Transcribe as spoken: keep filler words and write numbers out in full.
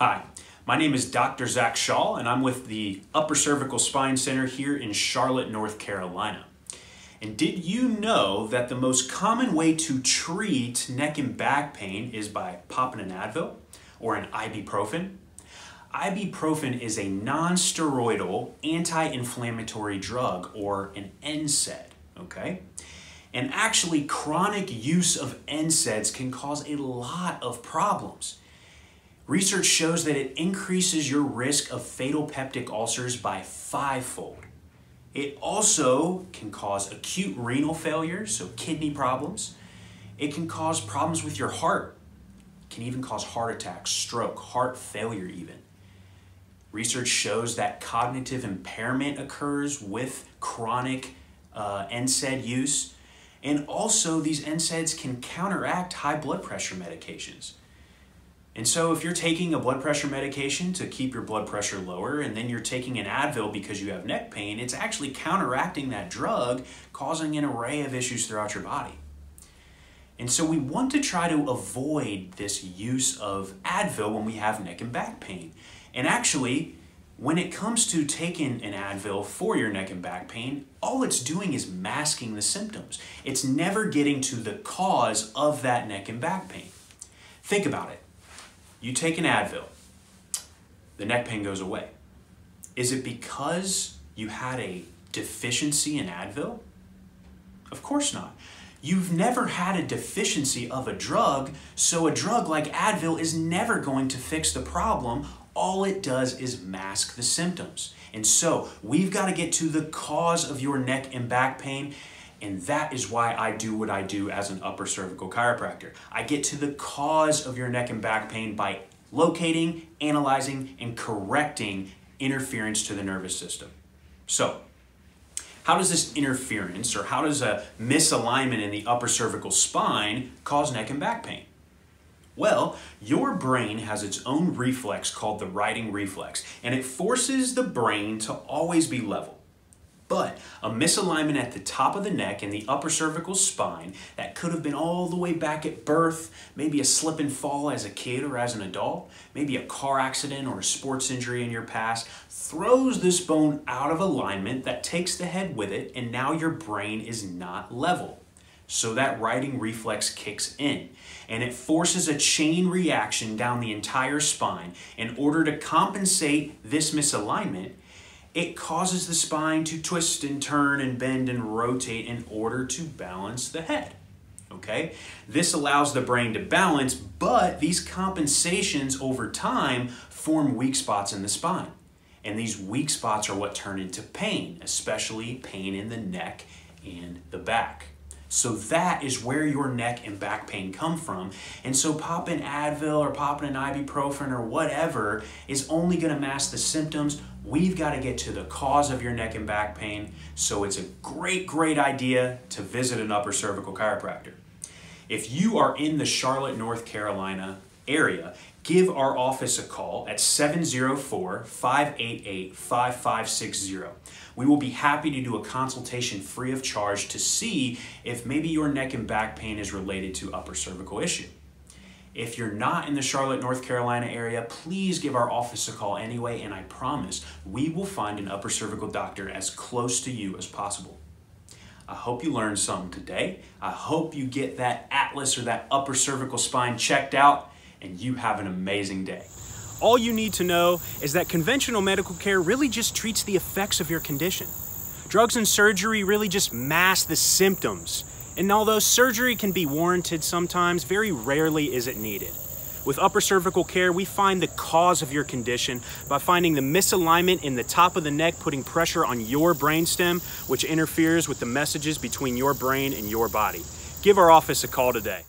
Hi, my name is Doctor Zach Shaw, and I'm with the Upper Cervical Spine Center here in Charlotte, North Carolina. And did you know that the most common way to treat neck and back pain is by popping an Advil or an ibuprofen? Ibuprofen is a non-steroidal anti-inflammatory drug, or an N SAID, okay? And actually, chronic use of N SAIDs can cause a lot of problems. Research shows that it increases your risk of fatal peptic ulcers by fivefold. It also can cause acute renal failure, so kidney problems. It can cause problems with your heart. It can even cause heart attacks, stroke, heart failure even. Research shows that cognitive impairment occurs with chronic uh, N SAID use. And also, these N SAIDs can counteract high blood pressure medications. And so if you're taking a blood pressure medication to keep your blood pressure lower, and then you're taking an Advil because you have neck pain, it's actually counteracting that drug, causing an array of issues throughout your body. And so we want to try to avoid this use of Advil when we have neck and back pain. And actually, when it comes to taking an Advil for your neck and back pain, all it's doing is masking the symptoms. It's never getting to the cause of that neck and back pain. Think about it. You take an Advil, the neck pain goes away. Is it because you had a deficiency in Advil? Of course not. You've never had a deficiency of a drug, so a drug like Advil is never going to fix the problem. All it does is mask the symptoms. And so we've got to get to the cause of your neck and back pain. And that is why I do what I do as an upper cervical chiropractor. I get to the cause of your neck and back pain by locating, analyzing, and correcting interference to the nervous system. So, how does this interference, or how does a misalignment in the upper cervical spine cause neck and back pain? Well, your brain has its own reflex called the riding reflex, and it forces the brain to always be level. But a misalignment at the top of the neck and the upper cervical spine that could have been all the way back at birth, maybe a slip and fall as a kid or as an adult, maybe a car accident or a sports injury in your past, throws this bone out of alignment that takes the head with it, and now your brain is not level. So that riding reflex kicks in, and it forces a chain reaction down the entire spine in order to compensate this misalignment. It causes the spine to twist and turn and bend and rotate in order to balance the head, okay? This allows the brain to balance, but these compensations over time form weak spots in the spine. And these weak spots are what turn into pain, especially pain in the neck and the back. So that is where your neck and back pain come from. And so popping Advil or popping an ibuprofen or whatever is only going to mask the symptoms. We've got to get to the cause of your neck and back pain. So it's a great, great idea to visit an upper cervical chiropractor. If you are in the Charlotte, North Carolina area, give our office a call at seven zero four, five eight eight, five five six zero. We will be happy to do a consultation free of charge to see if maybe your neck and back pain is related to upper cervical issue. If you're not in the Charlotte, North Carolina area, please give our office a call anyway, and I promise we will find an upper cervical doctor as close to you as possible. I hope you learned something today. I hope you get that atlas or that upper cervical spine checked out, and you have an amazing day. All you need to know is that conventional medical care really just treats the effects of your condition. Drugs and surgery really just mask the symptoms. And although surgery can be warranted sometimes, very rarely is it needed. With upper cervical care, we find the cause of your condition by finding the misalignment in the top of the neck, putting pressure on your brainstem, which interferes with the messages between your brain and your body. Give our office a call today.